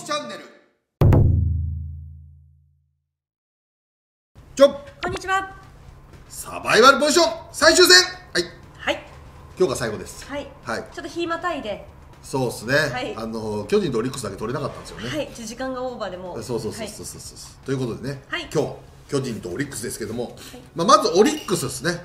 きチャンネル。こんにちは。サバイバルポジション最終戦。はい。はい。今日が最後です。はい。はい。ちょっと日またいで。そうですね。はい、巨人とオリックスだけ取れなかったんですよね。はい。時間がオーバーでも。そう。ということでね。はい。今日巨人とオリックスですけども、はい、まずオリックスですね。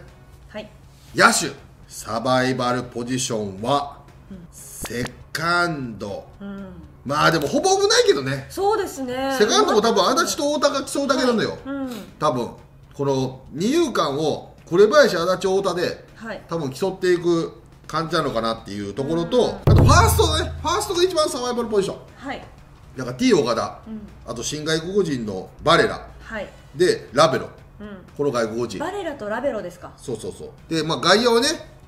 はい。野手サバイバルポジションは、うん、セカンド、うん、まあでもほぼ危ないけどね。そうですね。セカンドも多分足立と太田が来そうだけなんだよ、はい、うん、多分この二遊間を紅林、足立、太田で、はい、多分競っていく感じなのかなっていうところと、うん、あとファーストね、ファーストが一番サバイバルポジション、はい、なんか T 岡田、うん、あと新外国人のバレラ、はい、でラベロ、うん、この外国人バレラとラベロですか。そうで、まあ、外野はね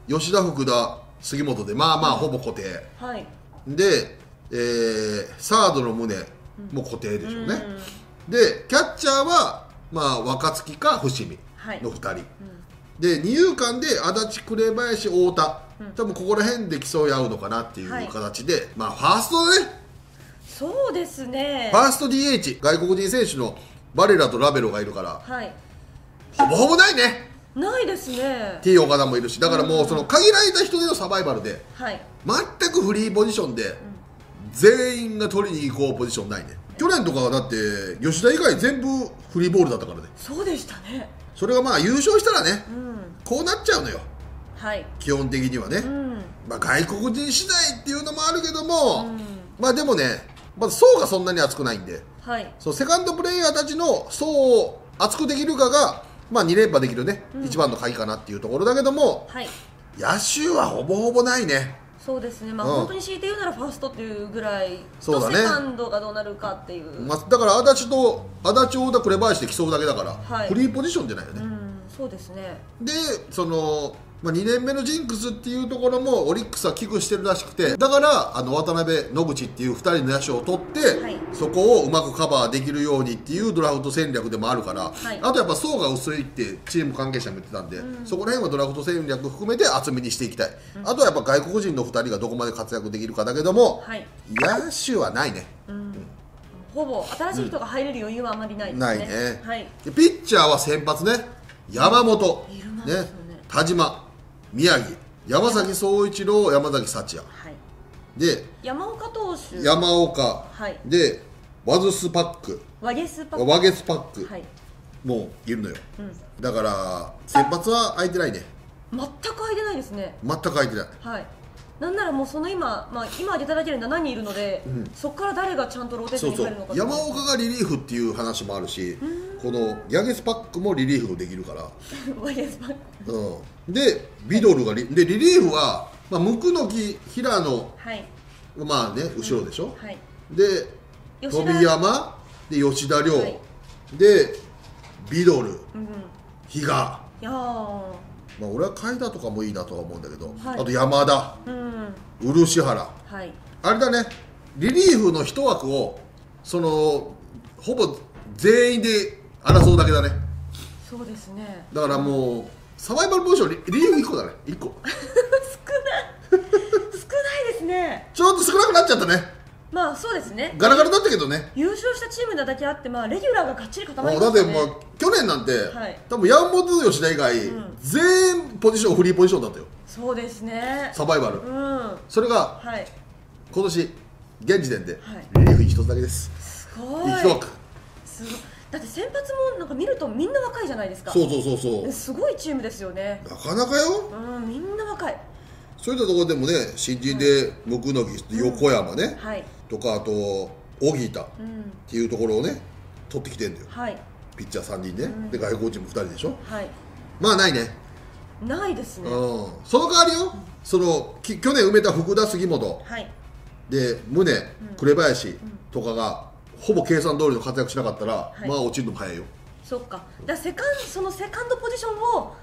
吉田、福田、杉本でまあまあほぼ固定、はい、で、サードの宗も固定でしょうね、うん、でキャッチャーは、まあ、若月か伏見の2人、はい、うん、で二遊間で足立、紅林、太田、うん、多分ここら辺で競い合うのかなっていう形で、はい、まあファーストだね。そうですね。ファースト DH 外国人選手のバレラとラベロがいるから、はい、ほぼほぼないね。ないですね。 T 岡田もいるし、だからもうその限られた人でのサバイバルで、はい、全くフリーポジションで、うん、全員が取りに行こうポジションないね。去年とかはだって吉田以外全部フリーボールだったからね。そうでしたね。それがまあ優勝したらね、うん、こうなっちゃうのよ、はい、基本的にはね、うん、まあ、外国人次第っていうのもあるけども、うん、まあでもね、まず層がそんなに厚くないんで、はい、そうセカンドプレーヤーたちの層を厚くできるかがまあ2連覇できるね、うん、一番の鍵かなっていうところだけども、はい、野手はほぼほぼないね。そうですね、まあ、うん、本当に強いて言うならファーストっていうぐらいと、ね、セカンドがどうなるかっていう、まあ、だから足立、太田、紅林で競うだけだから、はい、フリーポジションじゃないよね、うん、そうですね。でその、まあ、2年目のジンクスっていうところもオリックスは危惧してるらしくて、だから渡辺、野口っていう2人の野手を取って、はい、そこをうまくカバーできるようにっていうドラフト戦略でもあるから、はい、あとやっぱ層が薄いってチーム関係者も言ってたんで、うん、そこら辺はドラフト戦略含めて厚みにしていきたい、うん、あとはやっぱ外国人の2人がどこまで活躍できるかだけども、はい、野手はないね、うんうん、ほぼ新しい人が入れる余裕はあまりないですね。ないね、はい、でピッチャーは先発ね、山本、ね、田島、宮城、山崎颯一郎、山崎幸也、はい、で山岡投手、山岡、はい、でワゲスパック、はい、もういるのよ、うん、だから先発は空いてないね。全く空いてないですね。全く空いてない、はい、なんならもうその今、まあ、今挙げただけで7人いるので、うん、そこから誰がちゃんとローテーションに入るのか。山岡がリリーフっていう話もあるし、このヤゲスパックもリリーフできるからワゲスパック、うん、でビドルが でリリーフは、まあ、椋木、平野、はい、まあね後ろでしょ、うん、はい、で飛山で吉田亮、はい、でビドル、比嘉、まあ俺は海田とかもいいなとは思うんだけど、はい、あと山田、うん、漆原、はい、あれだね、リリーフの一枠をそのほぼ全員で争うだけだね。そうですね。だからもうサバイバルポジション リーフ1個だね。1個少ないですね。ちょっと少なくなっちゃったね。まあそうですね、ガラガラだったけどね。優勝したチームだけあって、まあ、レギュラーががっちり固まりましたね。だって、まあ、去年なんて、はい、多分ヤンボトゥ吉田以外、うん、全ポジションフリーポジションだったよ。そうですね、サバイバル、うん、それが、はい、今年現時点で、はい、リリーフ1つだけです。すごい1枠だって、先発もなんか見るとみんな若いじゃないですか。そうすごいチームですよね。なかなかよ、うん、みんな若い。そういったところでもね、新人で椋木、横山ね、うん、はい、とかあと荻田っていうところをね取ってきてんだよ、はい、ピッチャー3人ね、うん、で外国人も2人でしょ、はい、まあないね。ないですね、うん、その代わりよ、うん、その去年埋めた福田、杉本、はい、で宗、紅林とかがほぼ計算通りの活躍しなかったら、はい、まあ落ちるのも早いよ。そっか、だからそのセカンドポジションを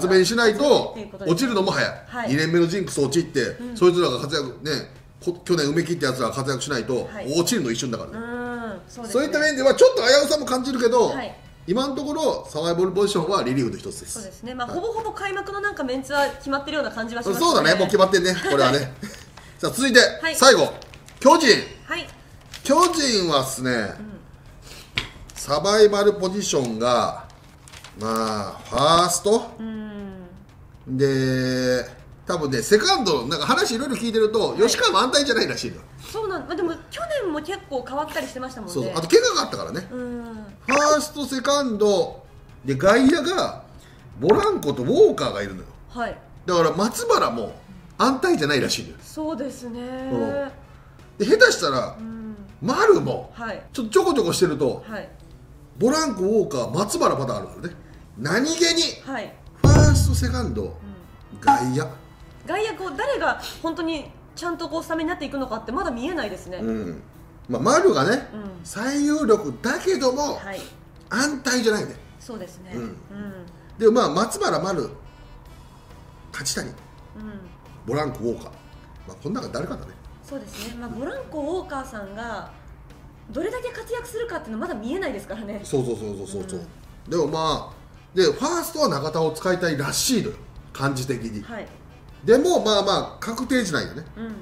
集めにしないと落ちるのも早い、はい、2年目のジンクス落ちって、うん、そいつらが活躍ね、去年埋め切ったやつらが活躍しないと落ちるの一瞬だからね。そういった面ではちょっと危うさも感じるけど、はい、今のところサバイバルポジションはリリーフの一つです。そうですね、まあ、はい、ほぼほぼ開幕のなんかメンツは決まってるような感じはしますね。そうだね、もう決まってんねこれはね。さあ続いて、はい、最後巨人、はい、巨人はですね、サバイバルポジションがまあファースト、うん、で多分ねセカンドなんか話いろいろ聞いてると、はい、吉川も安泰じゃないらしいの。そうなんでも去年も結構変わったりしてましたもんね。そうあと怪我があったからね、うん、ファーストセカンドで外野がボランコとウォーカーがいるのよ、はい、だから松原も安泰じゃないらしいのよ。そうですね、うん、で下手したら、うん丸も、はい、ちょこちょこしてると、はい、ボランコウォーカー松原パターンあるからね。何気に、はい、ファーストセカンド、うん、外野こう誰が本当にちゃんとこうスタメンになっていくのかってまだ見えないですね、うん、まあ丸がね、うん、最有力だけども、はい、安泰じゃないね。そうですね、うんうん、でもまあ松原丸勝谷、うん、ボランコウォーカー、まあ、この中誰かだね。そうですね、まあ、ボランコウォーカーさんがどれだけ活躍するかっていうのはまだ見えないですからね。そう、うん、でもまあでファーストは中田を使いたいらしいのよ感じ的に、はい、でもまあまあ確定じゃないよね、うんうん、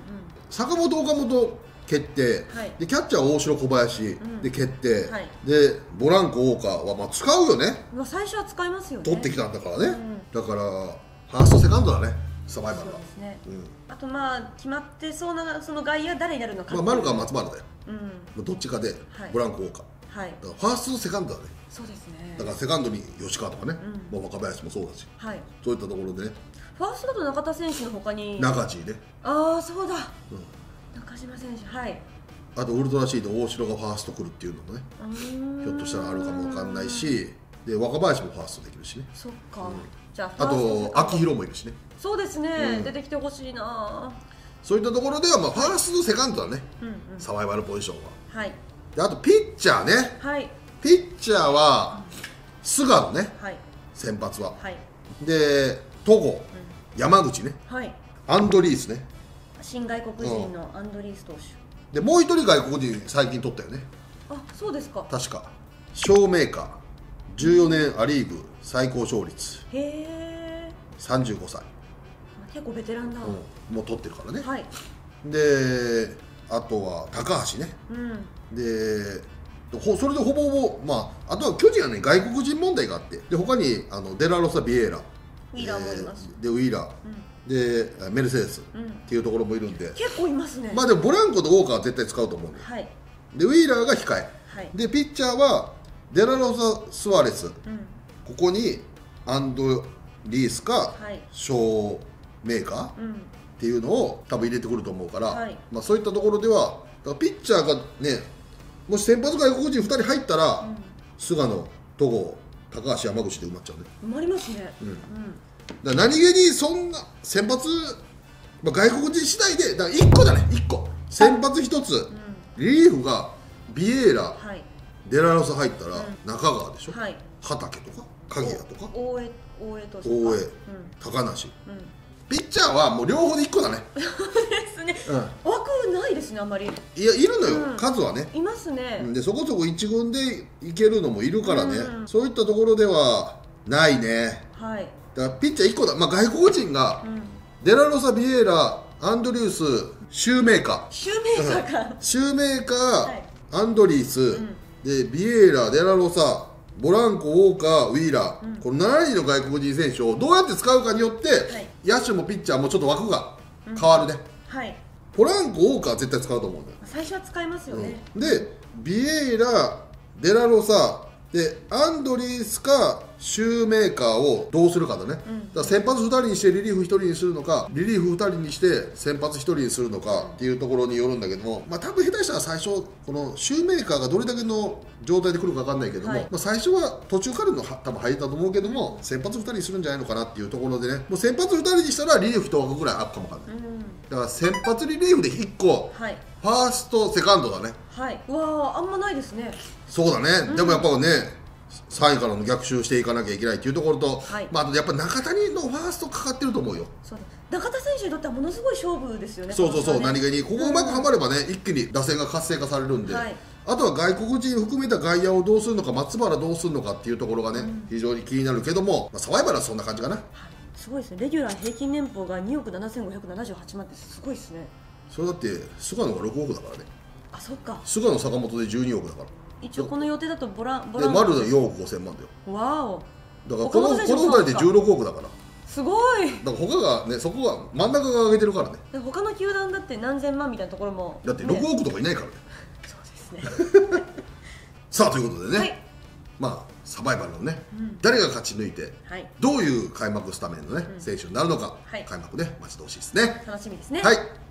坂本岡本決定、はい、でキャッチャー大城小林、うん、で決定、はい、でボランコウォーカーはまあ使うよね、まあ、最初は使いますよね。取ってきたんだからね、うん、だからファーストセカンドだねサバイバルは。あとまあ決まってそうなその外野誰になるのか、まあ丸か松原だよ、うん、どっちかでボランコウォーカー、はい、だからファーストとセカンドだね。そうですね、だからセカンドに吉川とかね、うん、まあ若林もそうだし、はい、そういったところでねファーストだと中田選手のほかに中地ね。ああそうだ、うん、中島選手、はい、あとウルトラシード大城がファースト来るっていうのもねひょっとしたらあるかもわかんないし、で若林もファーストできるしね。そっか、うん、じゃあと秋広もいるしね。そうですね、うん、出てきてほしいな。そういったところではまあファーストとセカンドだね、うんうん、サバイバルポジションは、はい、であとピッチャーね、はい、ピッチャーは菅野ね、はい、先発は、はい、で戸郷、うん、山口ね、はい、アンドリースね新外国人のアンドリース投手、うん、でもう一人外国人最近取ったよね。あそうですか。確かショーメーカー14年ア・リーグ最高勝率、へー35歳、結構ベテランだ、うん、もう取ってるからね、はい、であとは高橋ね、うん、でそれでほぼほぼ、まあ、あとは巨人はね外国人問題があって、で他にデラロサ・ビエーラウィーラーもいます、でウィーラー、うん、でメルセデス、うん、っていうところもいるんで結構いますね。まあでもボランコとウォーカーは絶対使うと思うんで、はい、でウィーラーが控え、はい、でピッチャーはデラロサ・スワレス、うん、ここにアンドリースか、はい、ショーメーカー、うん、っていうのを多分入れてくると思うから、はい、まあそういったところではピッチャーがねもし先発外国人2人入ったら、うん、菅野、戸郷、高橋、山口で埋まっちゃうね。埋まりますね、うん、だから何気にそんな先発、まあ、外国人次第でだから1個だね1個先発1つ、うん、リリーフがビエーラ、はいデラロサ入ったら中川でしょ、はい、畑とか鍵谷とか大江とか大江、高梨、ピッチャーはもう両方で1個だね。そうですね、枠ないですねあんまり。いやいるのよ数はねいますね。でそこそこ1軍でいけるのもいるからね、そういったところではないね。はい、だからピッチャー1個だ。まあ外国人がデラロサ、ビエーラ、アンドリュース、シューメーカー、シューメーカー、アンドリースでビエーラ、デラロサ、ボランコ、ウォーカー、ウィーラー、うん、この7人の外国人選手をどうやって使うかによって、はい、野手もピッチャーもちょっと枠が変わるね、うん、はい、ボランコ、ウォーカーは絶対使うと思うんだよ。最初は使いますよね、うん、でビエーラ、デラロサでアンドリースかシューメーカーをどうするかだね、うん、だから先発2人にしてリリーフ1人にするのかリリーフ2人にして先発1人にするのかっていうところによるんだけども、まあ、多分下手したら最初このシューメーカーがどれだけの状態で来るか分かんないけども、はい、まあ最初は途中からの多分入ったと思うけども先発2人にするんじゃないのかなっていうところでね、もう先発2人にしたらリリーフ1枠ぐらいあるかも分かんない、うん、だから先発リリーフで1個、はい、ファーストセカンドだね。はい、うわあんまないですね。そうだね、うん、でもやっぱね3位からの逆襲していかなきゃいけないっていうところと、はい、まああとやっぱり中谷のファーストかかってると思うよ。そうだ、中田選手にとってはものすごい勝負ですよね。そうそうそう、ね、何気にここうまくはまればね、うん、一気に打線が活性化されるんで、はい、あとは外国人含めた外野をどうするのか松原どうするのかっていうところがね、うん、非常に気になるけども、まあ、サバイバルはそんな感じかな、はい、すごいですね。レギュラー平均年俸が2億7578万ってすごいですね。それだって菅野が6億だからね。あ、そっか。菅野坂本で12億だから。一応この予定だとボラン丸で4億5,000万だよ。わお。だからこの2人で16億だから。すごい。だから他がね、そこは真ん中が上げてるからね。他の球団だって何千万みたいなところも。だって6億とかいないからね。そうですね。さあということでね。はい、まあサバイバルのね、誰が勝ち抜いてどういう開幕スタメンのね選手になるのか、開幕ね待ち遠しいですね。楽しみですね。はい。